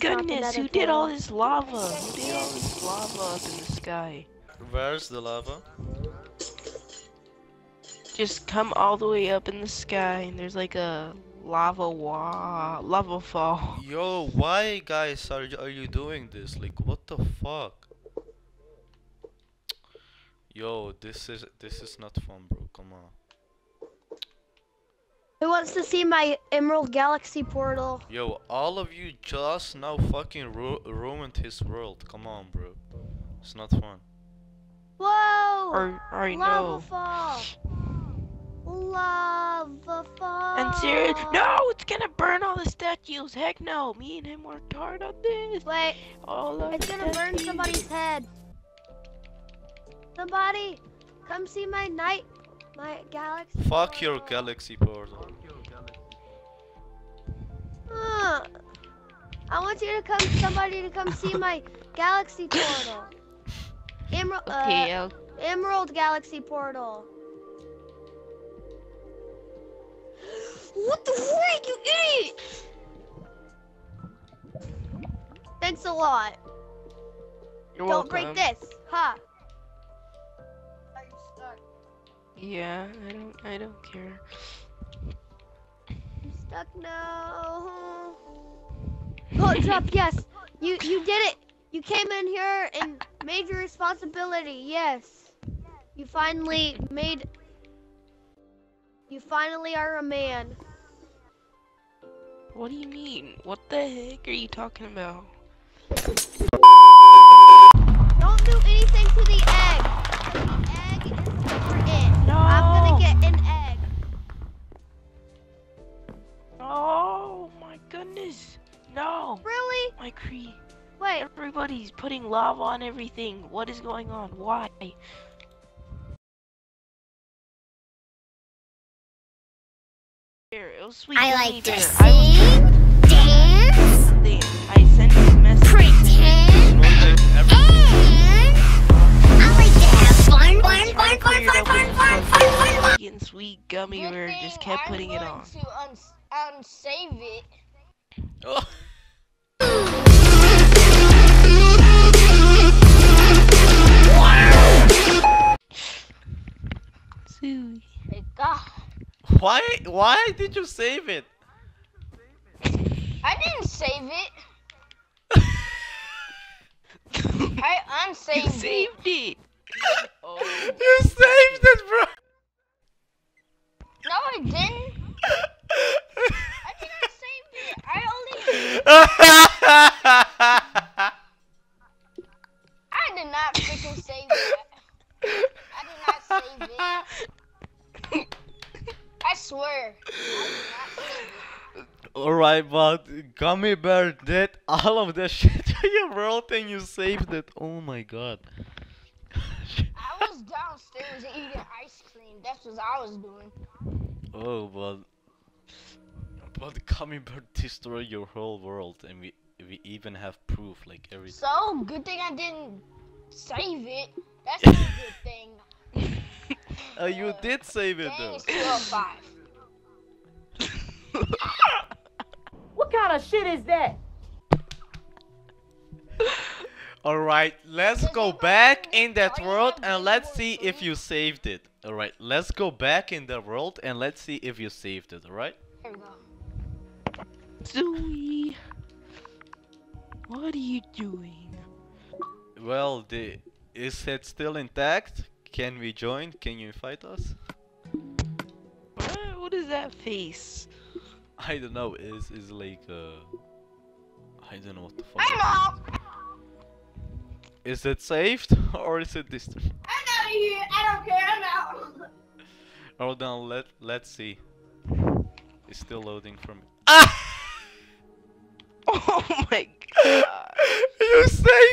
goodness, who did all this lava? Who did all this lava up in the sky? Where's the lava? Just come all the way up in the sky and there's like a lava fall. Yo, why guys are you doing this? Like what the fuck? Yo, this is not fun, bro. Come on. Who wants to see my Emerald Galaxy portal? Yo, all of you just now fucking ruined his world. Come on, bro. It's not fun. Whoa! I know. Lava fall. Lava fall. And serious? No, it's gonna burn all the statues. Heck no. Me and him worked hard on this. Wait. It's gonna burn somebody's head. Somebody, come see my galaxy. Fuck your galaxy portal. I want you to come. Somebody to come see my galaxy portal. Emerald Galaxy portal. What the freak, you idiot! Thanks a lot. You're welcome. Don't break this, huh? Yeah, I don't care. I'm stuck now. Hold drop, yes. You did it. You came in here and made your responsibility. Yes. You finally are a man. What do you mean? What the heck are you talking about? Don't do anything to the egg. The egg is never in. No. I'm gonna get an egg. Oh my goodness. No. Really? My creed. Wait. Everybody's putting lava on everything. What is going on? Why? I like to sing, dance, I sent this message, pretend, and I like to have fun. And sweet Gummy Bear just kept putting it on. Unsave it. Oh. Wow. Sweet. Why did you save it? I didn't save it. I unsaved it. You saved it. Oh. You saved it, bro. No, I didn't. I think I saved it. I did not freaking save it. I did not save it. I swear. Alright, but Gummy Bear did all of the shit to your world and you saved it. Oh my god. I was downstairs eating ice cream. That's what I was doing. Oh, but Gummy Bear destroyed your whole world and we even have proof, like everything. So, good thing I didn't save it. That's a good thing. You did save it though. What kind of shit is that? Alright, let's go back in that world and let's see if you saved it. Alright, let's go back in the world and let's see if you saved it, alright? Here we go. Zooey, what are you doing? Well, is it still intact? Can we join? Can you invite us? What is that face? I don't know. It's like I don't know what the fuck. I don't know. Is it saved or is it disturbed? I'm out of here. I don't care. I'm out. Hold on. Let's see. It's still loading from. Ah! Oh my god! You saved